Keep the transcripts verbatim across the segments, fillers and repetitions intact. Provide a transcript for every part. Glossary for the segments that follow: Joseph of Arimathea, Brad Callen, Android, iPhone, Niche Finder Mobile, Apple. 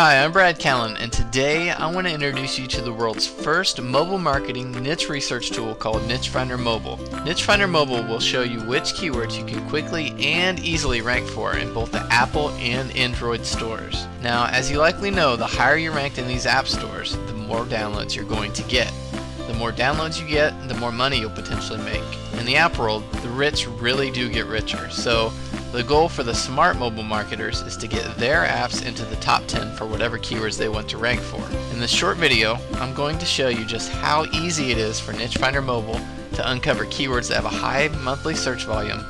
Hi, I'm Brad Callen, and today I want to introduce you to the world's first mobile marketing niche research tool called Niche Finder Mobile. Niche Finder Mobile will show you which keywords you can quickly and easily rank for in both the Apple and Android stores. Now, as you likely know, the higher you're ranked in these app stores, the more downloads you're going to get. The more downloads you get, the more money you'll potentially make. In the app world, the rich really do get richer. So the goal for the smart mobile marketers is to get their apps into the top ten for whatever keywords they want to rank for. In this short video, I'm going to show you just how easy it is for Niche Finder Mobile to uncover keywords that have a high monthly search volume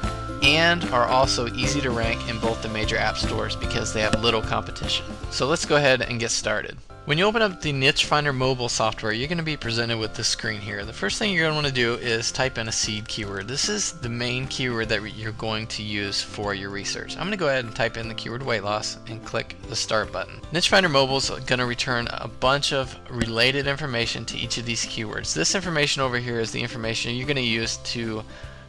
and are also easy to rank in both the major app stores because they have little competition. So let's go ahead and get started. When you open up the Niche Finder Mobile software, you're going to be presented with this screen here. The first thing you're going to want to do is type in a seed keyword. This is the main keyword that you're going to use for your research. I'm going to go ahead and type in the keyword weight loss and click the start button. Niche Finder Mobile is going to return a bunch of related information to each of these keywords. This information over here is the information you're going to use to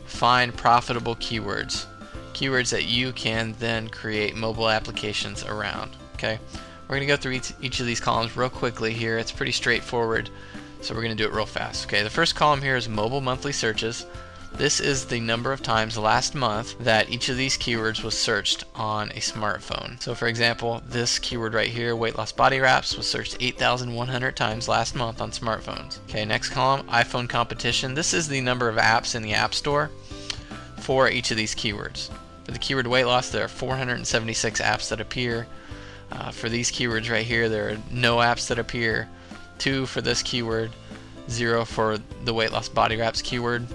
find profitable keywords, keywords that you can then create mobile applications around. Okay. We're going to go through each, each of these columns real quickly here. It's pretty straightforward, so we're going to do it real fast. Okay, the first column here is mobile monthly searches. This is the number of times last month that each of these keywords was searched on a smartphone. So for example, this keyword right here, weight loss body wraps, was searched eight thousand one hundred times last month on smartphones. Okay, next column, iPhone competition. This is the number of apps in the App Store for each of these keywords. For the keyword weight loss, there are four hundred seventy-six apps that appear. Uh, for these keywords right here, there are no apps that appear, two for this keyword, zero for the weight loss body wraps keyword.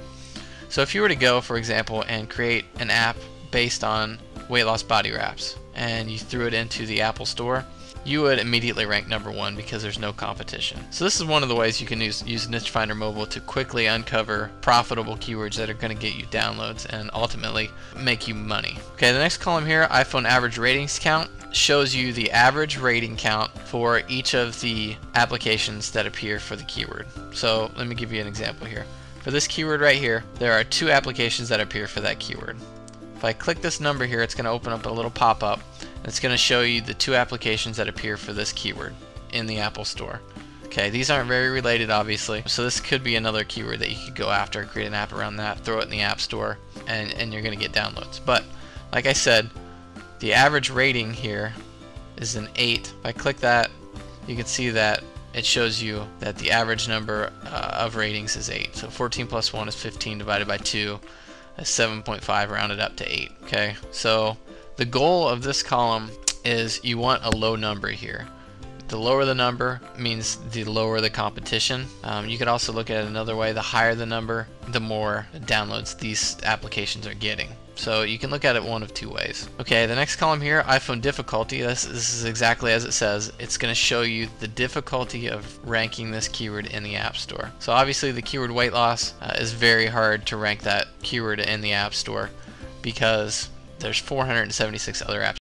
So if you were to go, for example, and create an app based on weight loss body wraps, and you threw it into the Apple Store, you would immediately rank number one because there's no competition. So this is one of the ways you can use, use Niche Finder Mobile to quickly uncover profitable keywords that are going to get you downloads and ultimately make you money. Okay, the next column here, iPhone average ratings count, shows you the average rating count for each of the applications that appear for the keyword. So let me give you an example here. For this keyword right here, there are two applications that appear for that keyword. If I click this number here, it's going to open up a little pop-up. It's going to show you the two applications that appear for this keyword in the Apple Store. Okay, these aren't very related, obviously, so this could be another keyword that you could go after, create an app around that, throw it in the App Store, and, and you're going to get downloads. But like I said, the average rating here is an eight. If I click that, you can see that it shows you that the average number uh, of ratings is eight. So fourteen plus one is fifteen divided by two. Is seven point five rounded up to eight. Okay, so the goal of this column is you want a low number here. The lower the number means the lower the competition. Um, you could also look at it another way. The higher the number, the more downloads these applications are getting. So you can look at it one of two ways. Okay, the next column here, iPhone difficulty. This, this is exactly as it says. It's going to show you the difficulty of ranking this keyword in the App Store. So obviously the keyword weight loss uh, is very hard to rank that keyword in the App Store because there's four hundred seventy-six other apps.